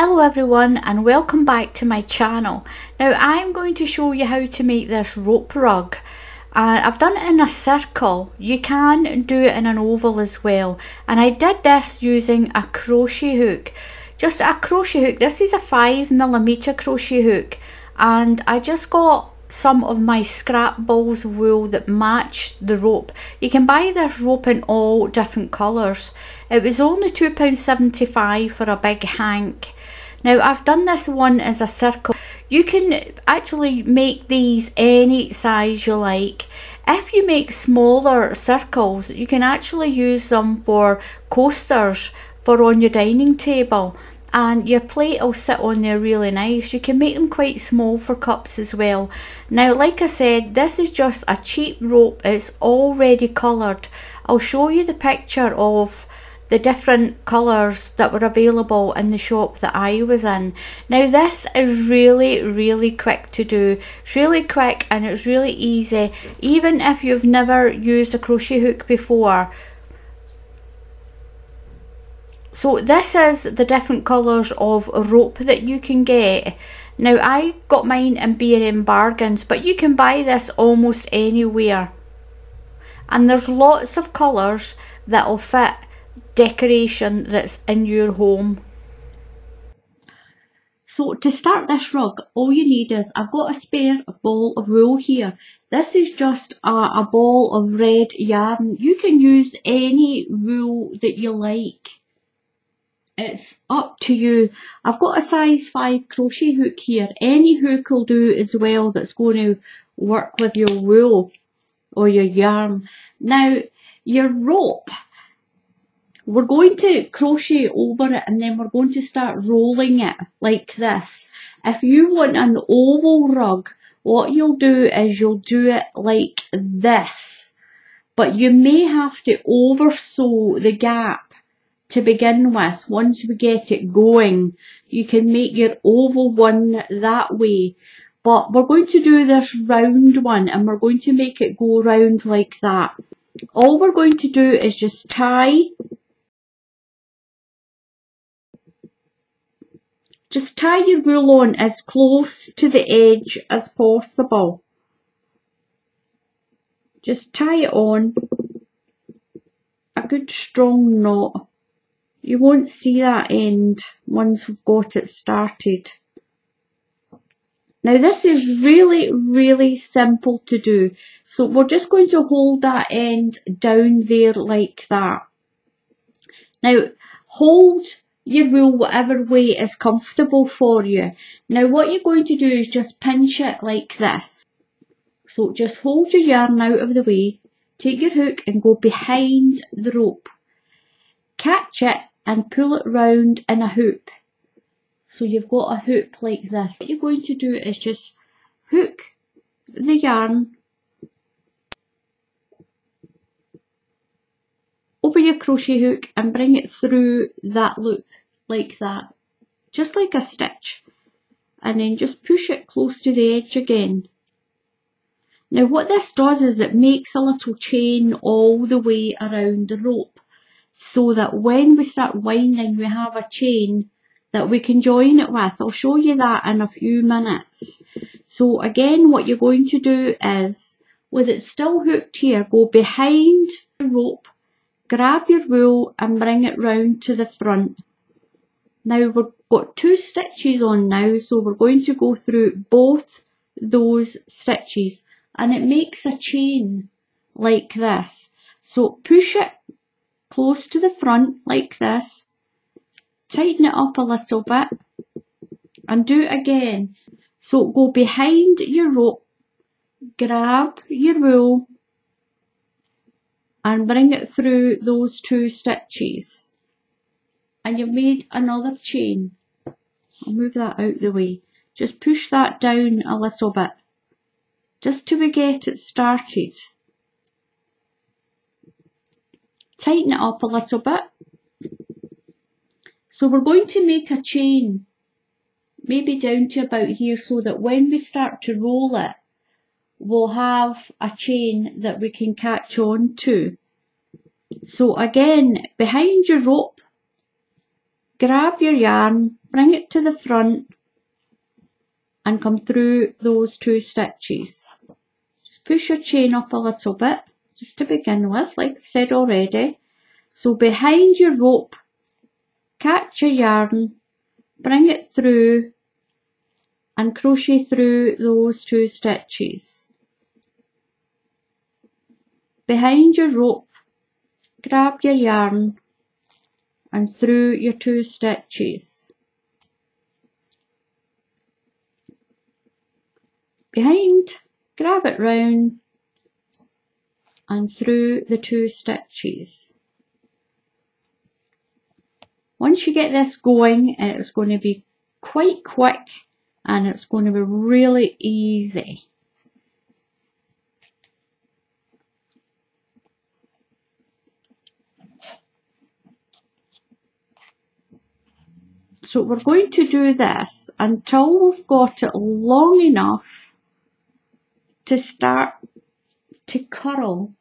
Hello everyone and welcome back to my channel. Now I'm going to show you how to make this rope rug. I've done it in a circle. You can do it in an oval as well, and I did this using a crochet hook. Just a crochet hook. This is a 5mm crochet hook, and I just got some of my scrap balls wool that match the rope. You can buy this rope in all different colours. It was only £2.75 for a big hank. Now I've done this one as a circle. You can actually make these any size you like. If you make smaller circles, you can actually use them for coasters for on your dining table, and your plate will sit on there really nice. You can make them quite small for cups as well. Now like I said, this is just a cheap rope. It's already coloured. I'll show you the picture of the different colours that were available in the shop that I was in. Now this is really quick to do. It's really quick and it's really easy. Even if you've never used a crochet hook before. So this is the different colours of rope that you can get. Now I got mine in B&M Bargains, but you can buy this almost anywhere. And there's lots of colours that'll fit decoration that's in your home. So to start this rug, all you need is, I've got a spare ball of wool here. This is just a ball of red yarn. You can use any wool that you like. It's up to you. I've got a size 5 crochet hook here. Any hook will do as well that's going to work with your wool or your yarn. Now your rope, we're going to crochet over it and then we're going to start rolling it like this. If you want an oval rug, what you'll do is you'll do it like this, but you may have to oversew the gap to begin with. Once we get it going, you can make your oval one that way, but we're going to do this round one and we're going to make it go round like that. All we're going to do is just tie your wool on as close to the edge as possible. Just tie it on a good strong knot. You won't see that end once we've got it started. Now this is really simple to do. So we're just going to hold that end down there like that. Now hold your wool whatever way is comfortable for you. Now what you're going to do is just pinch it like this. So just hold your yarn out of the way, take your hook and go behind the rope. Catch it and pull it round in a hoop. So you've got a hoop like this. What you're going to do is just hook the yarn over your crochet hook and bring it through that loop like that, just like a stitch, and then just push it close to the edge again. Now what this does is it makes a little chain all the way around the rope, so that when we start winding we have a chain that we can join it with. I'll show you that in a few minutes. So again, what you're going to do is, with it still hooked here, go behind the rope, grab your wool and bring it round to the front. Now we've got 2 stitches on now, so we're going to go through both those stitches and it makes a chain like this. So push it close to the front like this, tighten it up a little bit and do it again. So go behind your rope, grab your wool and bring it through those 2 stitches and you've made another chain. I'll move that out the way. Just push that down a little bit just till we get it started. Tighten it up a little bit. So we're going to make a chain, maybe down to about here, so that when we start to roll it, we'll have a chain that we can catch on to. So again, behind your rope, Grab your yarn, bring it to the front and come through those two stitches. Just push your chain up a little bit just to begin with, like I said already. So behind your rope, catch your yarn, bring it through and crochet through those two stitches. Behind your rope, grab your yarn and through your two stitches. Behind, grab it round and through the two stitches. Once you get this going, it's going to be quite quick and it's going to be really easy. So we're going to do this until we've got it long enough to start to curl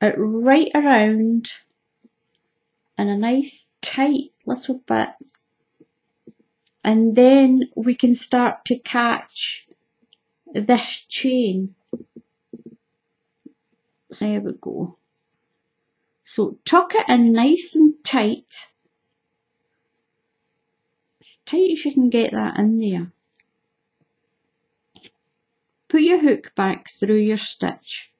it right around in a nice tight little bit, and then we can start to catch this chain. There we go. So tuck it in nice and tight, as tight as you can get that in there. Put your hook back through your stitch.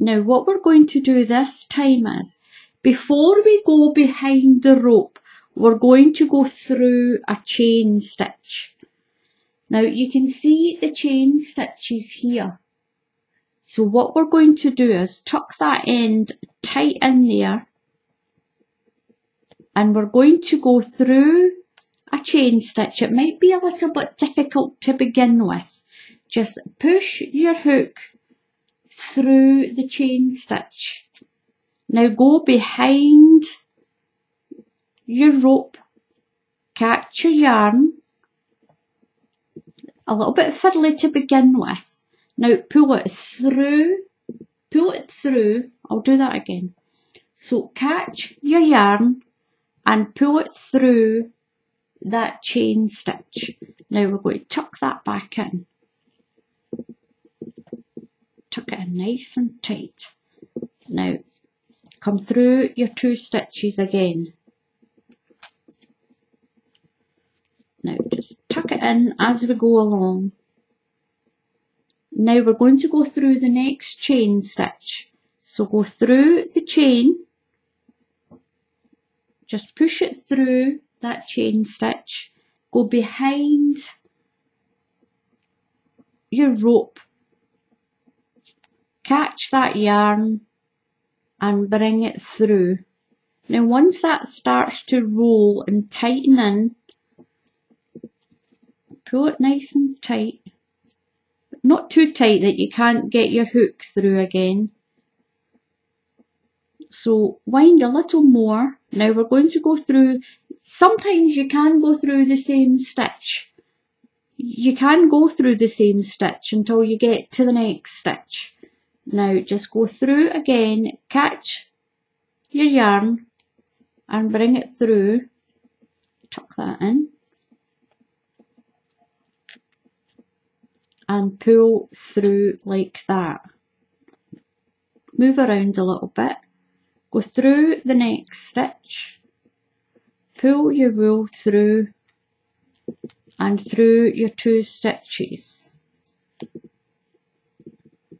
Now what we're going to do this time is, before we go behind the rope, we're going to go through a chain stitch. Now you can see the chain stitches here. So what we're going to do is tuck that end tight in there, and we're going to go through a chain stitch. It might be a little bit difficult to begin with. Just push your hook through the chain stitch. Now go behind your rope, catch your yarn, a little bit fiddly to begin with. Now pull it through, I'll do that again. So catch your yarn and pull it through that chain stitch. Now we're going to tuck that back in. Tuck it in nice and tight. Now come through your two stitches again. Now just tuck it in as we go along. Now we're going to go through the next chain stitch. So go through the chain, just push it through that chain stitch, go behind your rope, catch that yarn and bring it through. Now once that starts to roll and tighten in, pull it nice and tight, but not too tight that you can't get your hook through again. So wind a little more. Now we're going to go through, sometimes you can go through the same stitch. You can go through the same stitch until you get to the next stitch. Now just go through again, catch your yarn and bring it through. Tuck that in and pull through like that. Move around a little bit. Go through the next stitch. Pull your wool through and through your two stitches.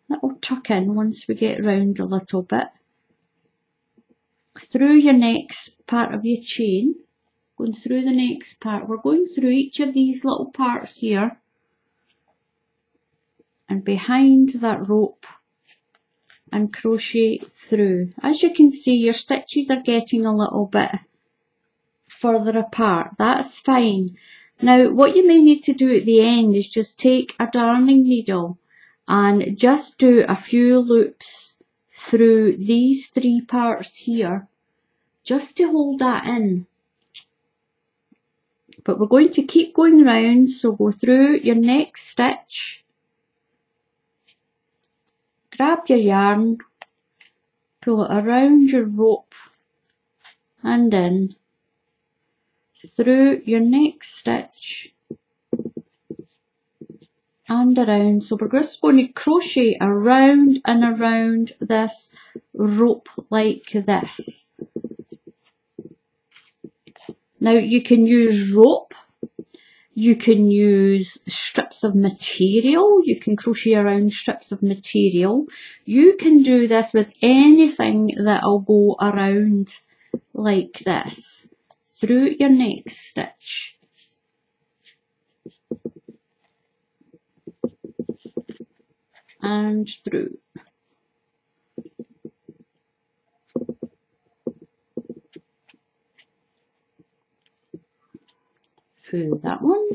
That will tuck in once we get round a little bit. Through your next part of your chain, going through the next part. We're going through each of these little parts here and behind that rope and crochet through. As you can see, your stitches are getting a little bit further apart. That's fine. Now what you may need to do at the end is just take a darning needle and just do a few loops through these three parts here just to hold that in. But we're going to keep going round, so go through your next stitch. Grab your yarn, pull it around your rope and in through your next stitch and around. So we're just going to crochet around and around this rope like this. Now you can use rope, you can use strips of material, you can crochet around strips of material. You can do this with anything that'll go around like this through your next stitch. And through. Through that one.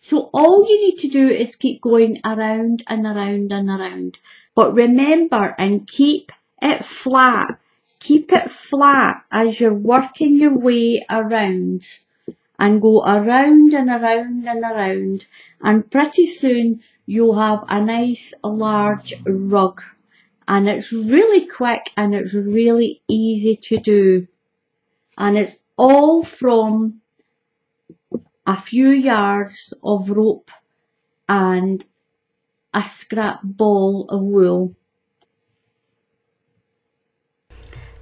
So all you need to do is keep going around and around and around. But remember and keep it flat. Keep it flat as you're working your way around, and go around and around and around, and pretty soon you'll have a nice large rug, and it's really quick and it's really easy to do, and it's all from a few yards of rope and a scrap ball of wool.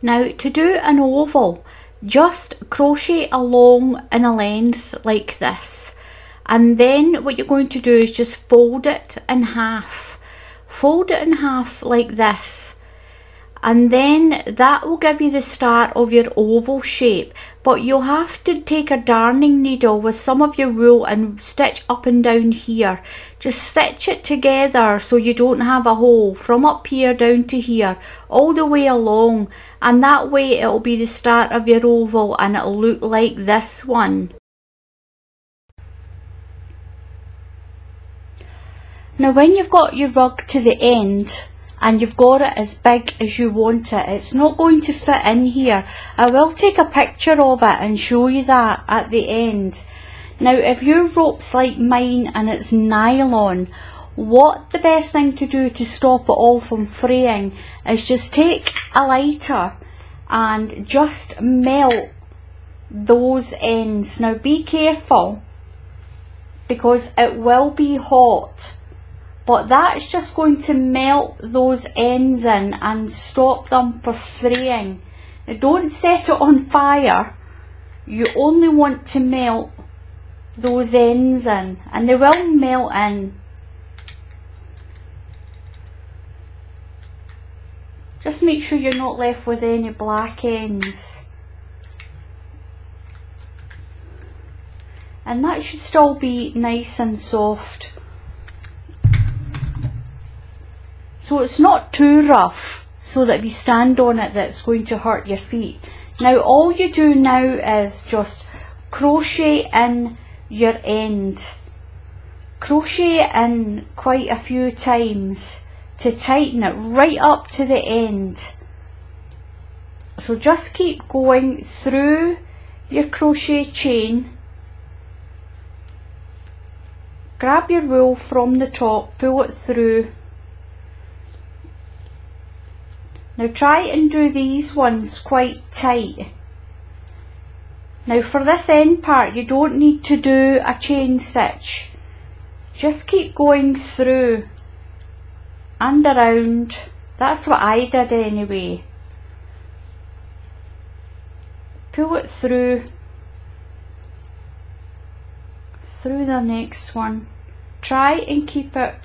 Now to do an oval, just crochet along in a length like this, and then what you're going to do is just fold it in half. Fold it in half like this, and then that will give you the start of your oval shape. But you'll have to take a darning needle with some of your wool and stitch up and down here. Just stitch it together so you don't have a hole from up here down to here, all the way along, and that way it'll be the start of your oval and it'll look like this one. Now when you've got your rug to the end, and you've got it as big as you want it, it's not going to fit in here. I will take a picture of it and show you that at the end. Now if your rope's like mine and it's nylon, what the best thing to do to stop it all from fraying is just take a lighter and just melt those ends. Now be careful because it will be hot, but that's just going to melt those ends in and stop them from fraying. Now don't set it on fire, you only want to melt those ends in, and they will melt in. Just make sure you're not left with any black ends. And that should still be nice and soft. So it's not too rough so that if you stand on it that's going to hurt your feet. Now all you do now is just crochet in your end. Crochet in quite a few times to tighten it right up to the end. So just keep going through your crochet chain. Grab your wool from the top, pull it through. Now try and do these ones quite tight. Now for this end part you don't need to do a chain stitch. Just keep going through and around. That's what I did anyway. Pull it through the next one. Try and keep it,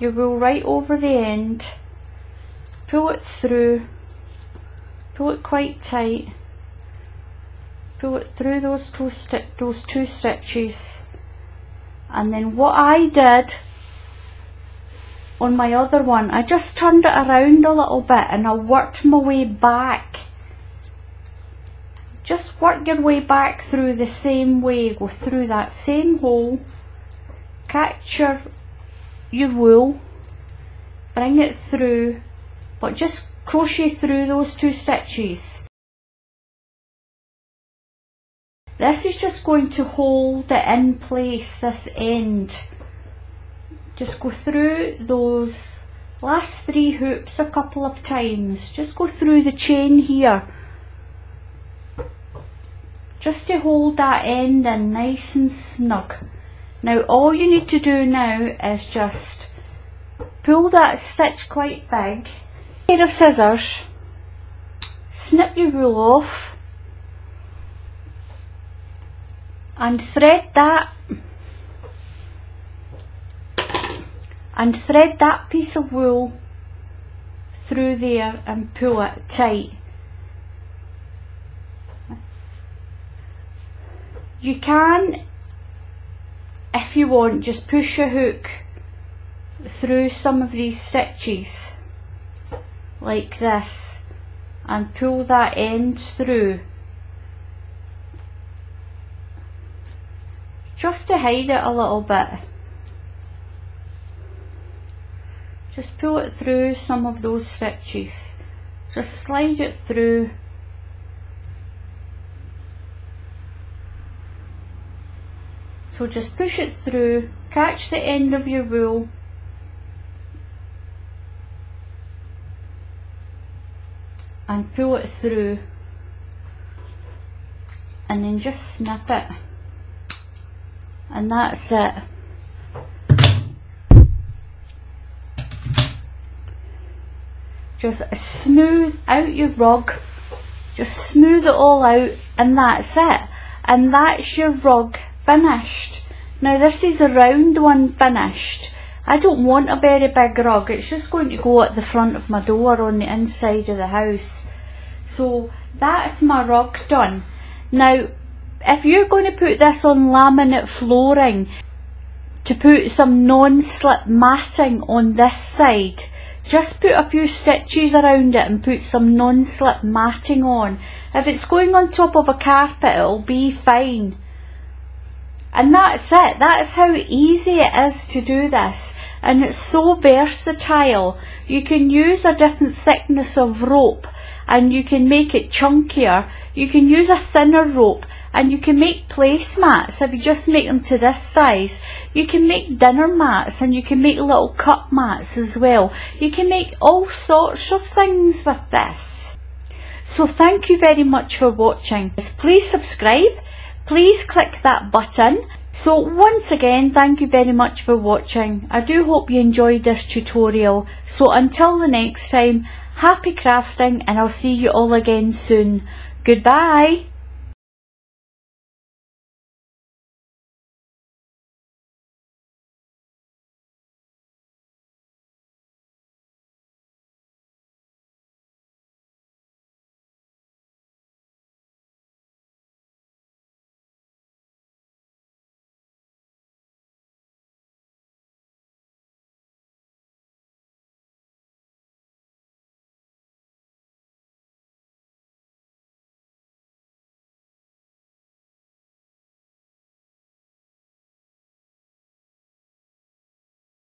your wool right over the end. Pull it through, pull it quite tight, pull it through those two stitches. And then what I did on my other one, I just turned it around a little bit and I worked my way back. Just work your way back through the same way, go through that same hole, catch your wool, bring it through, but just crochet through those two stitches. This is just going to hold it in place, this end. Just go through those last three hoops a couple of times. Just go through the chain here, just to hold that end in nice and snug. Now all you need to do now is just pull that stitch quite big, pair of scissors, snip your wool off and thread that, and thread that piece of wool through there and pull it tight. You can, if you want, just push your hook through some of these stitches like this and pull that end through just to hide it a little bit. Just pull it through some of those stitches, just slide it through. So just push it through, catch the end of your wool, and pull it through, and then just snip it, and that's it. Just smooth out your rug, just smooth it all out, and that's it. And that's your rug finished. Now this is a round one finished. I don't want a very big rug, it's just going to go at the front of my door on the inside of the house. So that's my rug done. Now if you're going to put this on laminate flooring to put some non-slip matting on this side, just put a few stitches around it and put some non-slip matting on. If it's going on top of a carpet, it'll be fine. And that's it. That's how easy it is to do this, and it's so versatile. You can use a different thickness of rope and you can make it chunkier. You can use a thinner rope and you can make placemats if you just make them to this size. You can make dinner mats and you can make little cup mats as well. You can make all sorts of things with this. So thank you very much for watching. Please subscribe. Please click that button. So once again, thank you very much for watching. I do hope you enjoyed this tutorial. So until the next time, happy crafting, and I'll see you all again soon. Goodbye.